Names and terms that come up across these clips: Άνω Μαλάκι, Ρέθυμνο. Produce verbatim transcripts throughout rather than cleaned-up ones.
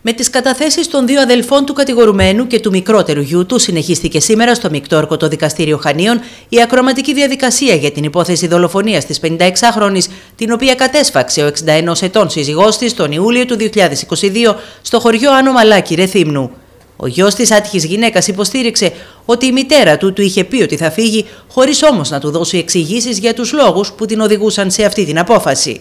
Με τις καταθέσεις των δύο αδελφών του κατηγορουμένου και του μικρότερου γιού του, συνεχίστηκε σήμερα στο Μικτόρκο το Δικαστήριο Χανίων η ακροματική διαδικασία για την υπόθεση δολοφονίας της πενηνταεξάχρονης, την οποία κατέσφαξε ο εξήντα ενός ετών σύζυγός της τον Ιούλιο του δύο χιλιάδες είκοσι δύο στο χωριό Άνω Μαλάκι, Ρεθύμνου. Ο γιος της άτυχης γυναίκας υποστήριξε ότι η μητέρα του του είχε πει ότι θα φύγει, χωρίς όμως να του δώσει εξηγήσεις για τους λόγους που την οδηγούσαν σε αυτή την απόφαση.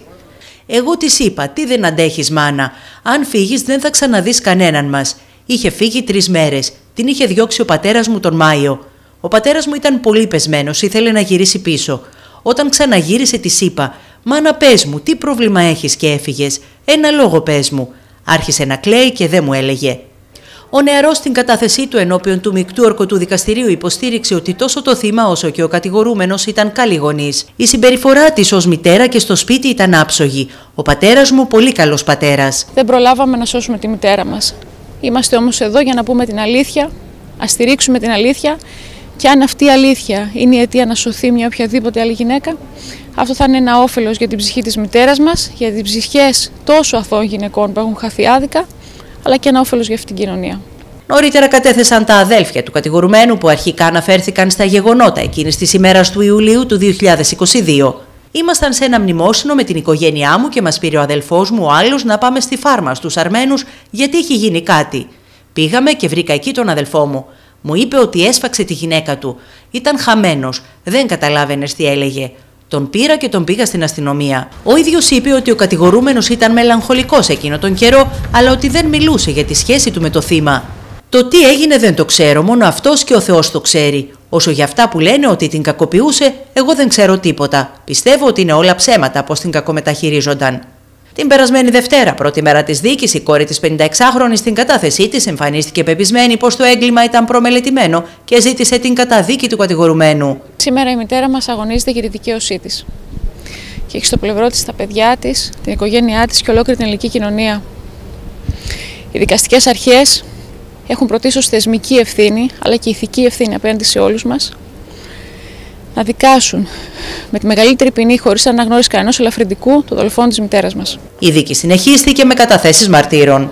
«Εγώ της είπα, τι δεν αντέχεις μάνα, αν φύγεις δεν θα ξαναδείς κανέναν μας. Είχε φύγει τρεις μέρες, την είχε διώξει ο πατέρας μου τον Μάιο. Ο πατέρας μου ήταν πολύ πεσμένος, ήθελε να γυρίσει πίσω. Όταν ξαναγύρισε της είπα, μάνα πες μου, τι πρόβλημα έχεις και έφυγες, ένα λόγο πες μου. Άρχισε να κλαίει και δεν μου έλεγε». Ο νεαρός στην κατάθεσή του ενώπιον του Μικτού Ορκωτού Δικαστηρίου υποστήριξε ότι τόσο το θύμα όσο και ο κατηγορούμενος ήταν καλοί γονείς. Η συμπεριφορά της ως μητέρα και στο σπίτι ήταν άψογη. Ο πατέρας μου πολύ καλός πατέρας. Δεν προλάβαμε να σώσουμε τη μητέρα μας. Είμαστε όμως εδώ για να πούμε την αλήθεια, να στηρίξουμε την αλήθεια και αν αυτή η αλήθεια είναι η αιτία να σωθεί μια οποιαδήποτε άλλη γυναίκα, αυτό θα είναι ένα όφελος για την ψυχή της μητέρας μας, για τις ψυχές τόσο αθώων γυναικών που έχουν χαθεί άδικα, αλλά και ένα όφελος για αυτή την κοινωνία. Νωρίτερα κατέθεσαν τα αδέλφια του κατηγορουμένου που αρχικά αναφέρθηκαν στα γεγονότα εκείνης της ημέρας του Ιουλίου του δύο χιλιάδες είκοσι δύο. «Ήμασταν σε ένα μνημόσυνο με την οικογένειά μου και μας πήρε ο αδελφός μου ο άλλος να πάμε στη φάρμα στους Αρμένους γιατί είχε γίνει κάτι. Πήγαμε και βρήκα εκεί τον αδελφό μου. Μου είπε ότι έσφαξε τη γυναίκα του. Ήταν χαμένος, δεν καταλάβαινες τι έλεγε. Τον πήρα και τον πήγα στην αστυνομία». Ο ίδιος είπε ότι ο κατηγορούμενος ήταν μελαγχολικός εκείνο τον καιρό, αλλά ότι δεν μιλούσε για τη σχέση του με το θύμα. «Το τι έγινε δεν το ξέρω, μόνο αυτός και ο Θεός το ξέρει. Όσο για αυτά που λένε ότι την κακοποιούσε, εγώ δεν ξέρω τίποτα. Πιστεύω ότι είναι όλα ψέματα πως την κακομεταχειρίζονταν». Την περασμένη Δευτέρα, πρώτη μέρα της δίκης, η κόρη της πενηνταεξάχρονης στην κατάθεσή της εμφανίστηκε πεπισμένη πως το έγκλημα ήταν προμελετημένο και ζήτησε την καταδίκη του κατηγορουμένου. «Σήμερα η μητέρα μας αγωνίζεται για τη δικαίωσή της. Και έχει στο πλευρό της τα παιδιά της, την οικογένειά της και ολόκληρη την ελληνική κοινωνία. Οι δικαστικές αρχές έχουν πρωτίστως θεσμική ευθύνη, αλλά και ηθική ευθύνη απέναντι σε όλους μας, να δικάσουν με τη μεγαλύτερη ποινή χωρίς αναγνώριση κανενός ελαφρυντικού του δολοφόνου της μητέρας μας». Η δίκη συνεχίστηκε με καταθέσεις μαρτύρων.